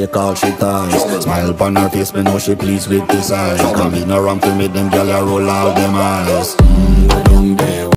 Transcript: Take all she ties, smile upon her face, me know she pleased with this eyes. Come in around to meet them, girl, I roll out them eyes.